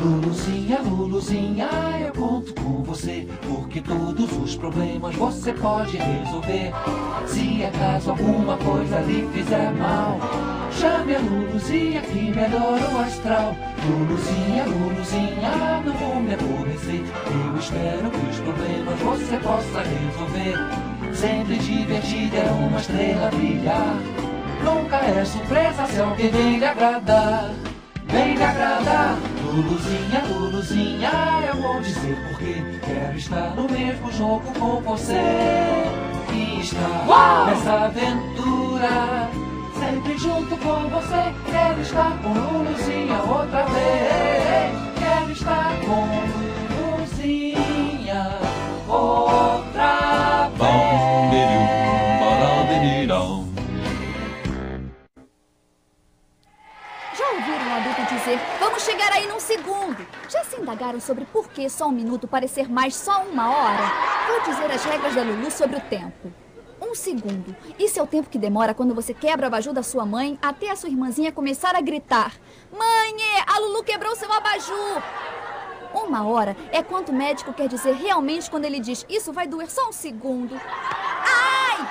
Luluzinha, Luluzinha, eu conto com você, porque todos os problemas você pode resolver. Se acaso alguma coisa lhe fizer mal, chame a Luluzinha que melhora o astral. Luluzinha, Luluzinha, não vou me aborrecer, eu espero que os problemas você possa resolver. Sempre divertida é uma estrela brilhar, nunca é surpresa se alguém vem lhe agradar. Vem lhe agradar. Luluzinha, Luluzinha, eu vou dizer porquê, quero estar no mesmo jogo com você e estar nessa aventura, sempre junto com você. Quero estar com Luluzinha outra vez, quero estar com Luluzinha outra vez. Ouviram um adulto dizer, vamos chegar aí num segundo. Já se indagaram sobre por que só um minuto parecer mais só uma hora? Vou dizer as regras da Lulu sobre o tempo. 1 segundo. Isso é o tempo que demora quando você quebra a abajur da sua mãe até a sua irmãzinha começar a gritar. Mãe, a Lulu quebrou seu abajur. 1 hora é quanto o médico quer dizer realmente quando ele diz, isso vai doer só 1 segundo. Ai!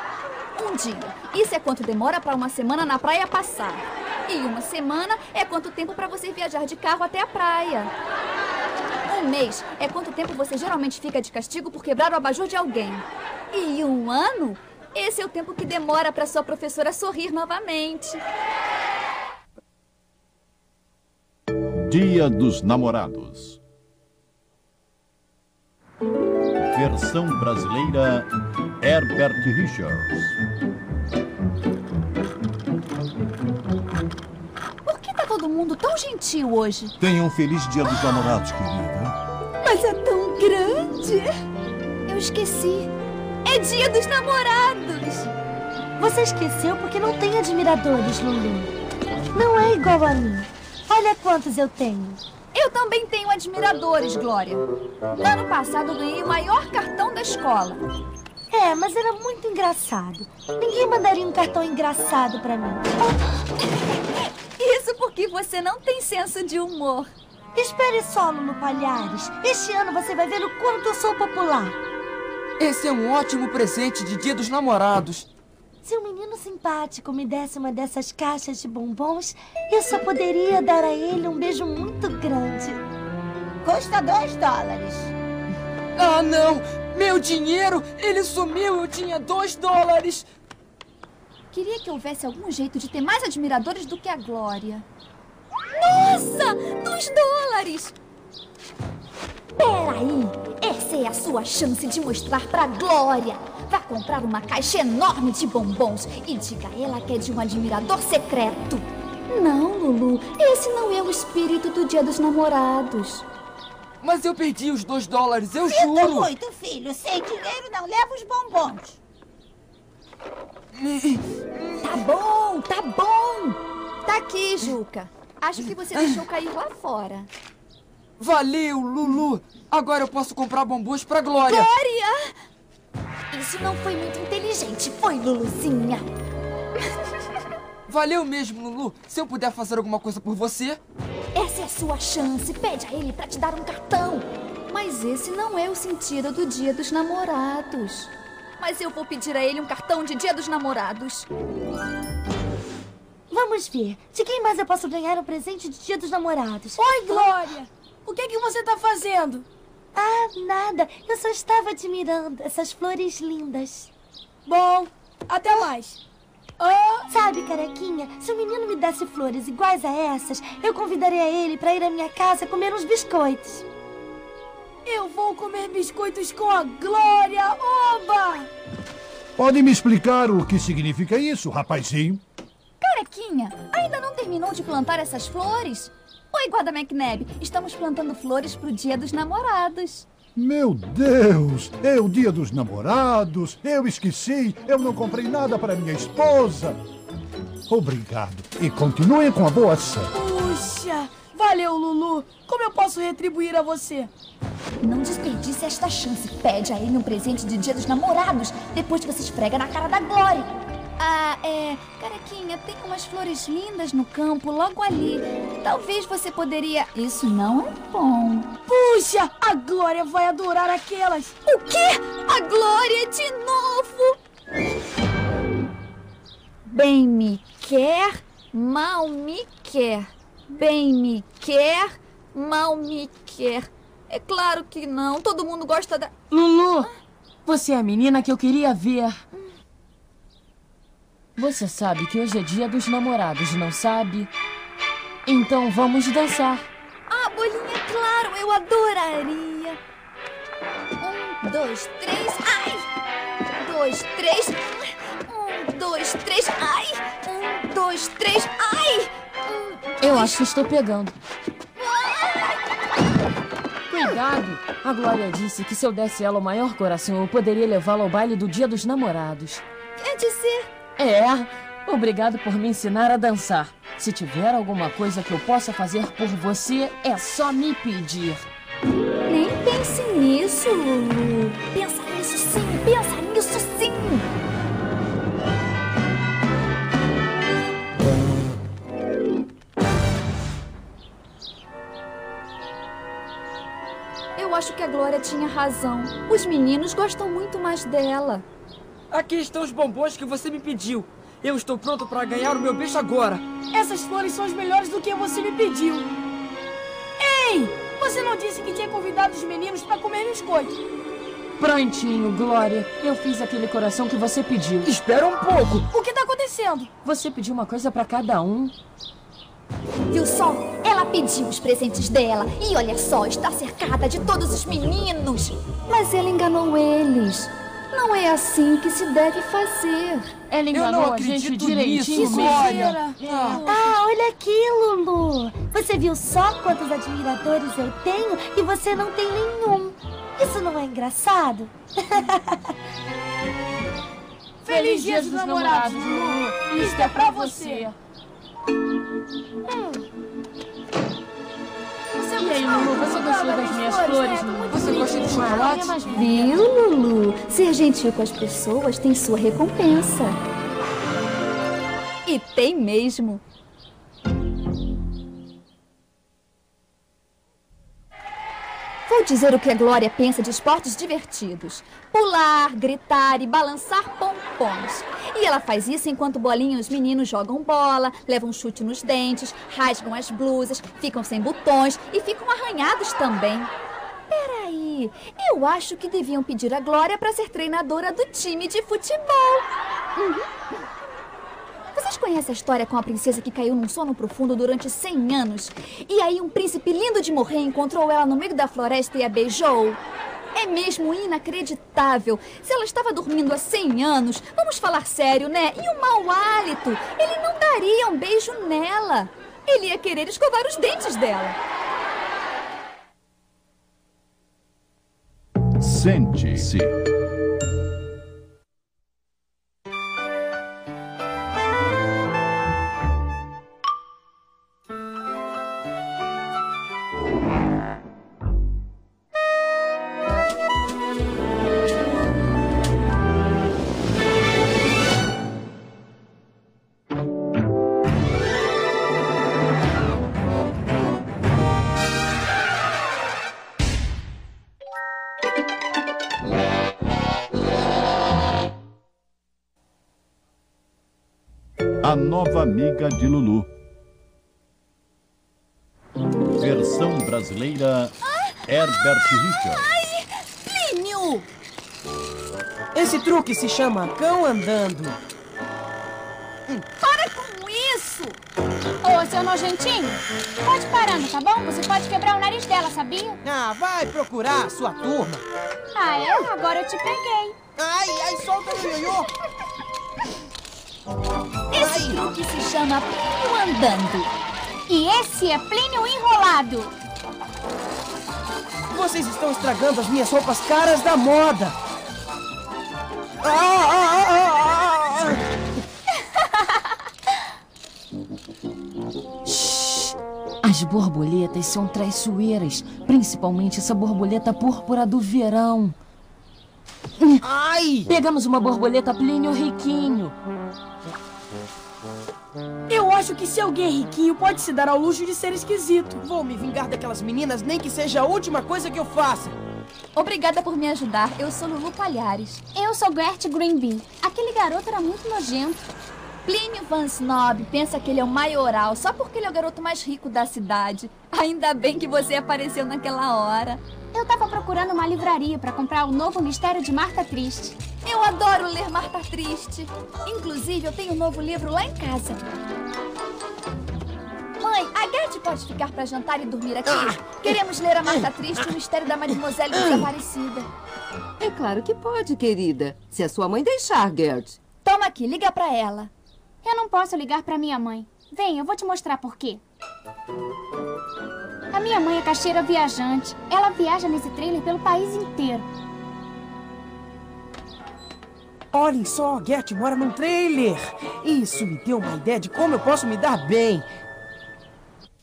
1 dia. Isso é quanto demora para uma semana na praia passar. E 1 semana é quanto tempo para você viajar de carro até a praia. 1 mês é quanto tempo você geralmente fica de castigo por quebrar o abajur de alguém. E 1 ano? Esse é o tempo que demora para sua professora sorrir novamente. Dia dos Namorados. Versão brasileira, Herbert Richards. Todo mundo tão gentil hoje. Tenha um feliz dia dos namorados, querida. Mas é tão grande. Eu esqueci. É dia dos namorados. Você esqueceu porque não tem admiradores, Lulu. Não é igual a mim. Olha quantos eu tenho. Eu também tenho admiradores, Glória. Ano passado eu ganhei o maior cartão da escola. É, mas era muito engraçado. Ninguém mandaria um cartão engraçado pra mim. Isso porque você não tem senso de humor. Espere só, Lulu Palhares. Este ano você vai ver o quanto eu sou popular. Esse é um ótimo presente de Dia dos Namorados. Se um menino simpático me desse uma dessas caixas de bombons, eu só poderia dar a ele um beijo muito grande. Custa $2. Ah, não! Meu dinheiro! Ele sumiu! Eu tinha $2! Queria que houvesse algum jeito de ter mais admiradores do que a Glória. Nossa! $2! Peraí! Essa é a sua chance de mostrar pra Glória. Vá comprar uma caixa enorme de bombons e diga a ela que é de um admirador secreto. Não, Lulu. Esse não é o espírito do Dia dos Namorados. Mas eu perdi os $2, eu juro! Sinto muito, filho. Sem dinheiro não leva os bombons. Tá bom, tá bom. Tá aqui, Juca. Acho que você deixou cair lá fora. Valeu, Lulu. Agora eu posso comprar bombons pra Glória. Glória! Isso não foi muito inteligente, foi, Luluzinha? Valeu mesmo, Lulu. Se eu puder fazer alguma coisa por você... Essa é a sua chance. Pede a ele pra te dar um cartão. Mas esse não é o sentido do Dia dos Namorados. Mas eu vou pedir a ele um cartão de Dia dos Namorados. Vamos ver. De quem mais eu posso ganhar um presente de Dia dos Namorados? Oi, Glória! O que é que você tá fazendo? Ah, nada. Eu só estava admirando essas flores lindas. Bom, até mais. Oh. Sabe, Carequinha, se o menino me desse flores iguais a essas, eu convidaria ele para ir à minha casa comer uns biscoitos. Eu vou comer biscoitos com a Glória! Oba! Pode me explicar o que significa isso, rapazinho? Carequinha, ainda não terminou de plantar essas flores? Oi, guarda MacNab, estamos plantando flores pro Dia dos Namorados. Meu Deus! É o Dia dos Namorados! Eu esqueci! Eu não comprei nada para minha esposa! Obrigado! E continuem com a boa ação! Puxa! Valeu, Lulu! Como eu posso retribuir a você? Não desperdice esta chance. Pede a ele um presente de Dia dos Namorados. Depois você esfrega na cara da Glória. Ah, é... Carequinha, tem umas flores lindas no campo logo ali. Talvez você poderia... Isso não é bom. Puxa, a Glória vai adorar aquelas. O quê? A Glória de novo? Bem me quer, mal me quer. Bem me quer, mal me quer. É claro que não, todo mundo gosta da... Lulu, você é a menina que eu queria ver. Você sabe que hoje é dia dos namorados, não sabe? Então vamos dançar. Ah, Bolinha, claro, eu adoraria. 1, 2, 3, ai! 2, 3, 1, 2, 3, ai! 1, 2, 3, ai! Eu acho que estou pegando. Cuidado! A Glória disse que se eu desse ela o maior coração, eu poderia levá-la ao baile do dia dos namorados. Quer dizer... É, obrigado por me ensinar a dançar. Se tiver alguma coisa que eu possa fazer por você, é só me pedir. Nem pense nisso, Lulu. Pensa nisso sim, pensa nisso sim. Eu acho que a Glória tinha razão. Os meninos gostam muito mais dela. Aqui estão os bombons que você me pediu. Eu estou pronto para ganhar o meu beijo agora. Essas flores são as melhores do que você me pediu. Ei! Você não disse que tinha convidado os meninos para comer biscoito? Prontinho, Glória. Eu fiz aquele coração que você pediu. Espera um pouco. O que está acontecendo? Você pediu uma coisa para cada um. Viu só? Ela pediu os presentes dela. E olha só, está cercada de todos os meninos. Mas ela enganou eles. Não é assim que se deve fazer. Ela enganou a gente direitinho, Glória. Ah, olha aqui, Lulu. Você viu só quantos admiradores eu tenho e você não tem nenhum. Isso não é engraçado? Feliz dia dos namorados, Lulu. Isto é pra você. E aí, Lulu, você gostou das minhas flores? Você gostou de chocolate? Viu, Lulu? Ser gentil com as pessoas tem sua recompensa. E tem mesmo. Vou dizer o que a Glória pensa de esportes divertidos. Pular, gritar e balançar pompons. E ela faz isso enquanto Bolinha e os meninos jogam bola, levam chute nos dentes, rasgam as blusas, ficam sem botões e ficam arranhados também. Peraí, eu acho que deviam pedir a Glória para ser treinadora do time de futebol. Uhum. Vocês conhecem a história com a princesa que caiu num sono profundo durante 100 anos? E aí um príncipe lindo de morrer encontrou ela no meio da floresta e a beijou? É mesmo inacreditável. Se ela estava dormindo há 100 anos, vamos falar sério, né? E o mau hálito? Ele não daria um beijo nela. Ele ia querer escovar os dentes dela. Sente-se. A Nova Amiga de Lulu. Versão brasileira, Herbert Richards. Ai, Plínio! Esse truque se chama cão andando. Para com isso! Ô, seu nojentinho, pode parando, tá bom? Você pode quebrar o nariz dela, sabia? Ah, vai procurar a sua turma. Ah, é? Agora eu te peguei. Ai, ai, solta o ioiô. Esse truque se chama Plínio andando. E esse é Plínio enrolado. Vocês estão estragando as minhas roupas caras da moda. Shhh. As borboletas são traiçoeiras, principalmente essa borboleta púrpura do verão. Ai! Pegamos uma borboleta Plínio riquinho. Eu acho que se alguém é riquinho pode se dar ao luxo de ser esquisito. Vou me vingar daquelas meninas, nem que seja a última coisa que eu faça. Obrigada por me ajudar. Eu sou Lulu Palhares. Eu sou Gertie Greenbee. Aquele garoto era muito nojento. Plínio Vance Snob pensa que ele é o maioral só porque ele é o garoto mais rico da cidade. Ainda bem que você apareceu naquela hora. Eu tava procurando uma livraria pra comprar o novo Mistério de Marta Triste. Eu adoro ler Marta Triste. Inclusive, eu tenho um novo livro lá em casa. Mãe, a Guedes pode ficar pra jantar e dormir aqui? Queremos ler a Marta Triste e o Mistério da Mademoiselle Desaparecida. É claro que pode, querida. Se a sua mãe deixar, Guedes. Toma aqui, liga pra ela. Eu não posso ligar pra minha mãe. Vem, eu vou te mostrar por quê. A minha mãe é caixeira viajante. Ela viaja nesse trailer pelo país inteiro. Olhem só, a Gertie mora num trailer. Isso me deu uma ideia de como eu posso me dar bem.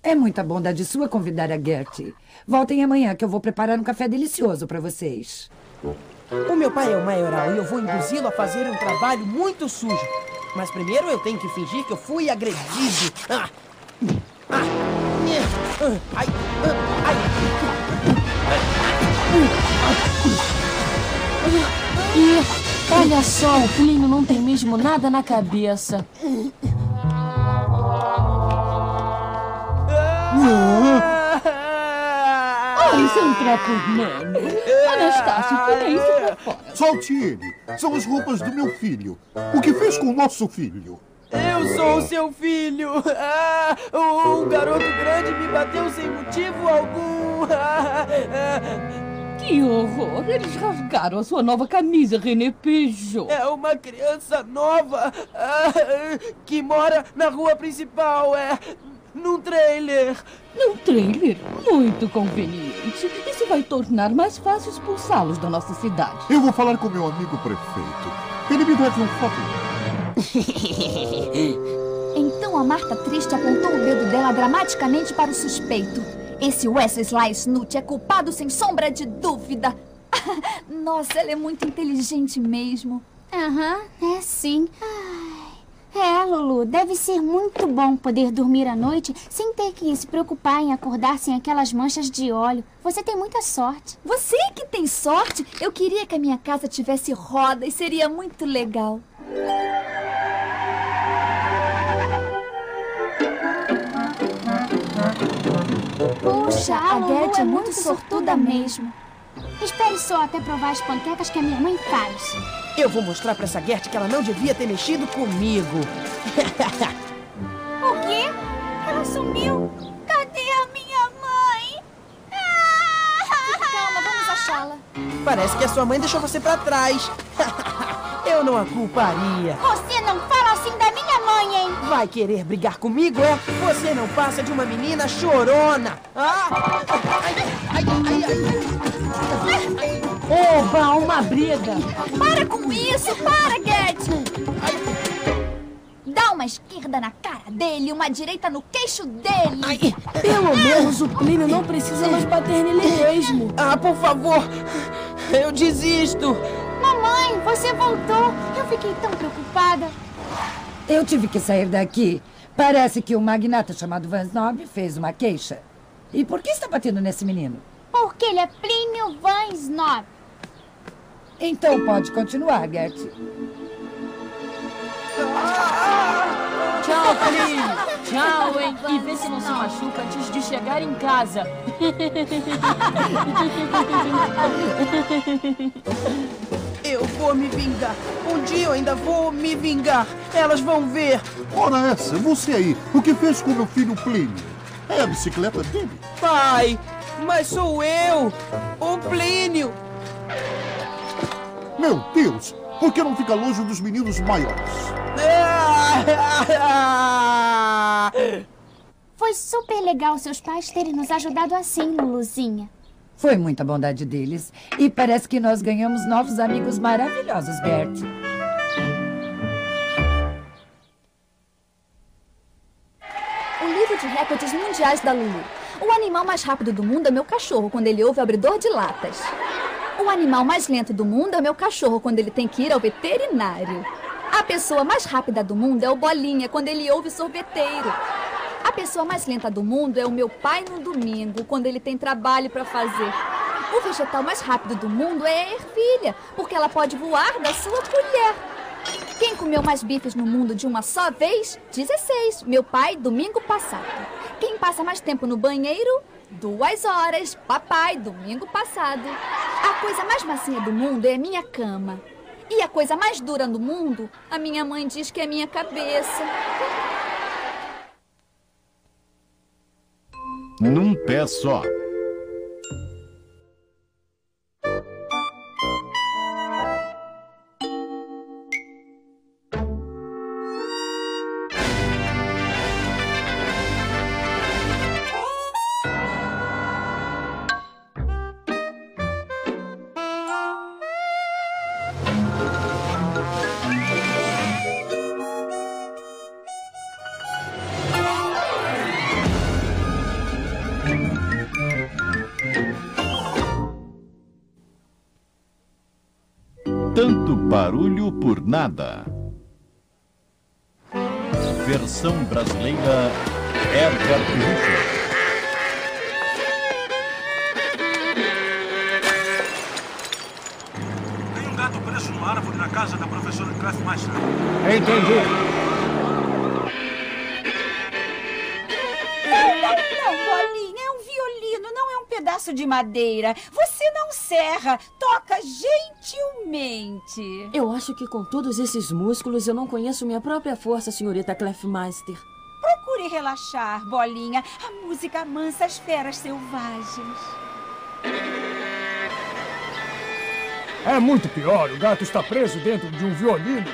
É muita bondade sua convidar a Gertie. Voltem amanhã que eu vou preparar um café delicioso pra vocês. O meu pai é o maioral e eu vou induzi-lo a fazer um trabalho muito sujo. Mas primeiro eu tenho que fingir que eu fui agredido. Olha só, o Plínio não tem mesmo nada na cabeça. Sem troco, mano. Anastácio, tira isso pra fora. Solte ele. São as roupas do meu filho. O que fez com o nosso filho? Eu sou o seu filho. Um garoto grande me bateu sem motivo algum. Que horror. Eles rasgaram a sua nova camisa, René Peugeot. É uma criança nova que mora na rua principal. Num trailer. Num trailer? Muito conveniente. Isso vai tornar mais fácil expulsá-los da nossa cidade. Eu vou falar com meu amigo prefeito. Ele me deve um favor. Então a Marta Triste apontou o dedo dela dramaticamente para o suspeito. Esse Wesley Sly Snoot é culpado sem sombra de dúvida. Nossa, ela é muito inteligente mesmo. Aham, é sim. É, Lulu, deve ser muito bom poder dormir à noite sem ter que se preocupar em acordar sem aquelas manchas de óleo. Você tem muita sorte. Você que tem sorte? Eu queria que a minha casa tivesse roda e seria muito legal. Puxa, a Gertie é muito sortuda mesmo. Espere só até provar as panquecas que a minha mãe faz. Eu vou mostrar pra essa Gertie que ela não devia ter mexido comigo. O quê? Ela sumiu? Cadê a minha mãe? Calma, vamos achá-la. Parece que a sua mãe deixou você pra trás. Eu não a culparia. Você não fala assim da minha mãe, hein? Vai querer brigar comigo, é? Você não passa de uma menina chorona. Oba, uma briga. Para com isso, para, Gertie. Dá uma esquerda na cara dele, uma direita no queixo dele. Pelo menos o Plínio não precisa mais bater nele mesmo. Por favor, eu desisto. Mamãe, você voltou. Eu fiquei tão preocupada. Eu tive que sair daqui. Parece que o magnata chamado Vance Snob fez uma queixa. E por que está batendo nesse menino? Porque ele é Plínio Vance Snob. Então pode continuar, Gertie. Tchau, Plínio. Tchau, hein? E vê se não se machuca antes de chegar em casa. Eu vou me vingar. Um dia eu ainda vou me vingar. Elas vão ver. Ora essa, você aí. O que fez com meu filho Plínio? É a bicicleta dele. Pai, mas sou eu, o Plínio. Meu Deus, por que não fica longe dos meninos maiores? Foi super legal seus pais terem nos ajudado assim, Luluzinha. Foi muita bondade deles. E parece que nós ganhamos novos amigos maravilhosos, Gertie. O livro de recordes mundiais da Lulu. O animal mais rápido do mundo é meu cachorro quando ele ouve o abridor de latas. O animal mais lento do mundo é meu cachorro quando ele tem que ir ao veterinário. A pessoa mais rápida do mundo é o Bolinha, quando ele ouve sorveteiro. A pessoa mais lenta do mundo é o meu pai no domingo, quando ele tem trabalho para fazer. O vegetal mais rápido do mundo é a ervilha, porque ela pode voar da sua colher. Quem comeu mais bifes no mundo de uma só vez? 16. Meu pai, domingo passado. Quem passa mais tempo no banheiro? 2 horas. Papai, domingo passado. A coisa mais macia do mundo é a minha cama. E a coisa mais dura do mundo, a minha mãe diz que é a minha cabeça. Num pé só. Tanto barulho por nada. Versão brasileira Herbert Richard. Tem um gato preso numa árvore na casa da professora Klefmeister. Entendi. Não, Bolinha, é um violino, não é um pedaço de madeira. Você não serra, toca gentilmente. Eu acho que com todos esses músculos eu não conheço minha própria força, senhorita Klefmeister. Procure relaxar, Bolinha. A música amansa as feras selvagens. É muito pior, o gato está preso dentro de um violino.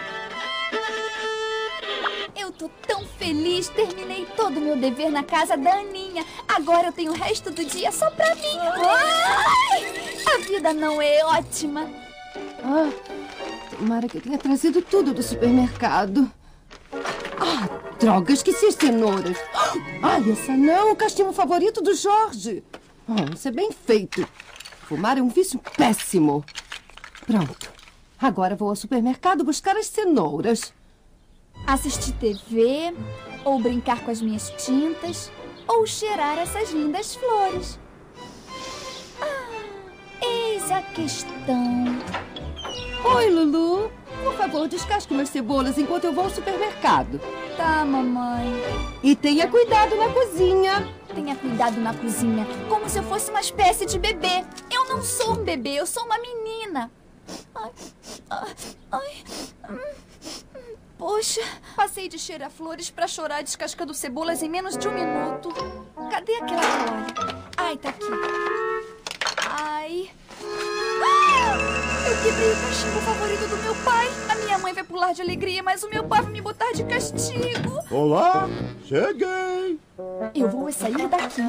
Eu tô tão feliz, terminei todo o meu dever na casa da Aninha. Agora eu tenho o resto do dia só pra mim. Ai, a vida não é ótima. Ah, tomara que eu tenha trazido tudo do supermercado. Ah, droga, esqueci as cenouras. Ai, essa não, o castigo favorito do Jorge. Ah, isso é bem feito. Fumar é um vício péssimo. Pronto, agora vou ao supermercado buscar as cenouras. Assistir TV, ou brincar com as minhas tintas, ou cheirar essas lindas flores. Ah, eis a questão. Oi, Lulu. Por favor, descasque umas cebolas enquanto eu vou ao supermercado. Tá, mamãe. E tenha cuidado na cozinha. Tenha cuidado na cozinha, como se eu fosse uma espécie de bebê. Eu não sou um bebê, eu sou uma menina. Ai, ai, ai. Poxa, passei de cheirar flores pra chorar descascando cebolas em menos de 1 minuto. Cadê aquela toalha? Ai, tá aqui. Ai. Ah! Eu quebrei o castigo favorito do meu pai. A minha mãe vai pular de alegria, mas o meu pai vai me botar de castigo. Olá, cheguei. Eu vou sair daqui.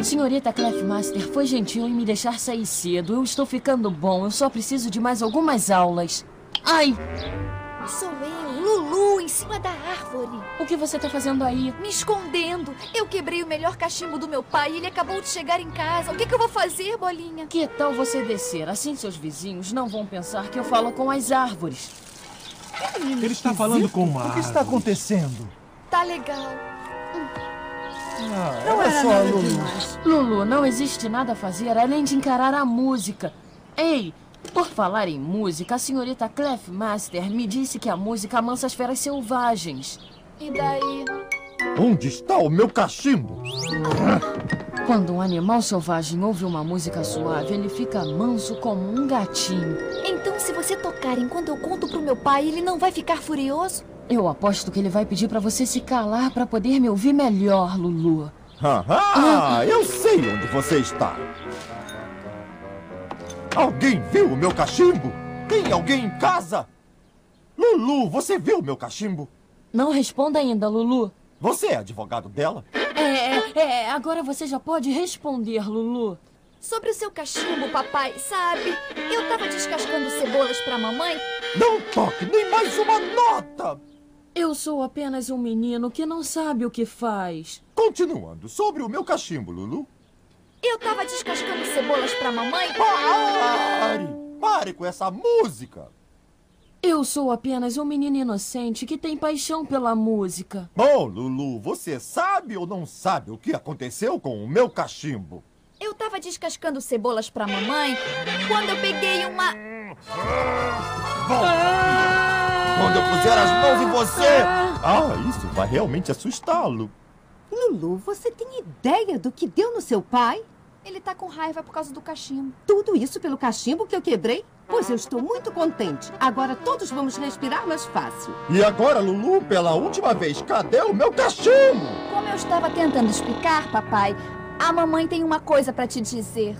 Senhorita Klefmeister, foi gentil em me deixar sair cedo. Eu estou ficando bom, eu só preciso de mais algumas aulas. Ai! Sou eu, Lulu, em cima da árvore. O que você está fazendo aí? Me escondendo. Eu quebrei o melhor cachimbo do meu pai e ele acabou de chegar em casa. O que eu vou fazer, Bolinha? Que tal você descer? Assim seus vizinhos não vão pensar que eu falo com as árvores. Ele está falando com uma árvore. O que está acontecendo? Tá legal. Ah, não é só a Lulu. Lulu, não existe nada a fazer além de encarar a música. Ei, por falar em música, a senhorita Klefmeister me disse que a música amansa as feras selvagens. E daí? Onde está o meu cachimbo? Quando um animal selvagem ouve uma música suave, ele fica manso como um gatinho. Então, se você tocar enquanto eu conto pro meu pai, ele não vai ficar furioso? Eu aposto que ele vai pedir pra você se calar pra poder me ouvir melhor, Lulu. Ah, eu sei onde você está. Alguém viu o meu cachimbo? Tem alguém em casa? Lulu, você viu o meu cachimbo? Não responda ainda, Lulu. Você é advogado dela? É, agora você já pode responder, Lulu. Sobre o seu cachimbo, papai, sabe? Eu tava descascando cebolas pra mamãe. Não toque nem mais uma nota! Eu sou apenas um menino que não sabe o que faz. Continuando, sobre o meu cachimbo, Lulu. Eu tava descascando cebolas pra mamãe. Pare! Pare com essa música! Eu sou apenas um menino inocente que tem paixão pela música. Bom, Lulu, você sabe ou não sabe o que aconteceu com o meu cachimbo? Eu tava descascando cebolas pra mamãe quando eu peguei uma... Bom, quando eu puser as mãos em você... isso vai realmente assustá-lo. Lulu, você tem ideia do que deu no seu pai? Ele tá com raiva por causa do cachimbo. Tudo isso pelo cachimbo que eu quebrei? Pois eu estou muito contente. Agora todos vamos respirar mais fácil. E agora, Lulu, pela última vez, cadê o meu cachimbo? Como eu estava tentando explicar, papai, a mamãe tem uma coisa pra te dizer.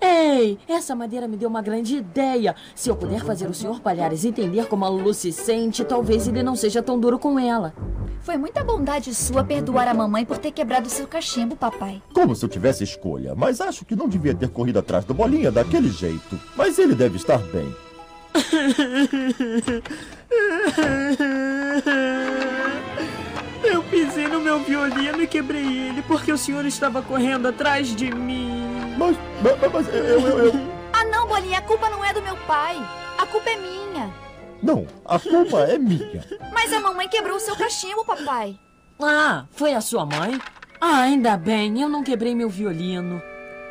Ei, essa madeira me deu uma grande ideia. Se eu puder fazer o Sr. Palhares entender como a Lulu se sente, talvez ele não seja tão duro com ela. Foi muita bondade sua perdoar a mamãe por ter quebrado seu cachimbo, papai. Como se eu tivesse escolha, mas acho que não devia ter corrido atrás do Bolinha daquele jeito. Mas ele deve estar bem. Eu pisei no meu violino e quebrei ele porque o senhor estava correndo atrás de mim. Mas Ah não, Bolinha, a culpa não é do meu pai. A culpa é minha. Não, a culpa é minha. Mas a mamãe quebrou o seu cachimbo, papai. Ah, foi a sua mãe? Ah, ainda bem, eu não quebrei meu violino.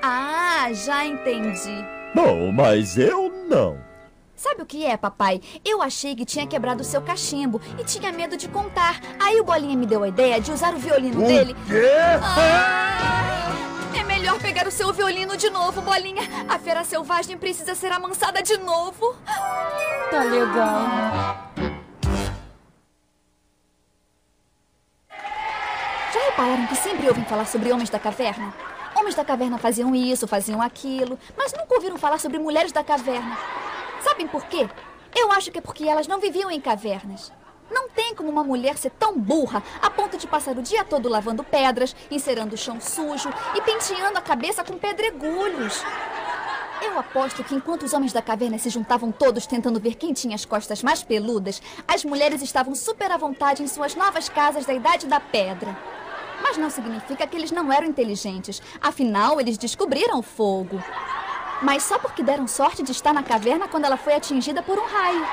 Ah, já entendi. Não, mas eu não. Sabe o que é, papai? Eu achei que tinha quebrado o seu cachimbo e tinha medo de contar. Aí o Bolinha me deu a ideia de usar o violino dele. O quê? É melhor pegar o seu violino de novo, Bolinha. A fera selvagem precisa ser amansada de novo. Tá legal. Já repararam que sempre ouvem falar sobre homens da caverna? Homens da caverna faziam isso, faziam aquilo, mas nunca ouviram falar sobre mulheres da caverna. Sabem por quê? Eu acho que é porque elas não viviam em cavernas. Não tem como uma mulher ser tão burra a ponto de passar o dia todo lavando pedras, encerando o chão sujo e penteando a cabeça com pedregulhos. Eu aposto que enquanto os homens da caverna se juntavam todos tentando ver quem tinha as costas mais peludas, as mulheres estavam super à vontade em suas novas casas da Idade da Pedra. Mas não significa que eles não eram inteligentes. Afinal, eles descobriram o fogo. Mas só porque deram sorte de estar na caverna quando ela foi atingida por um raio.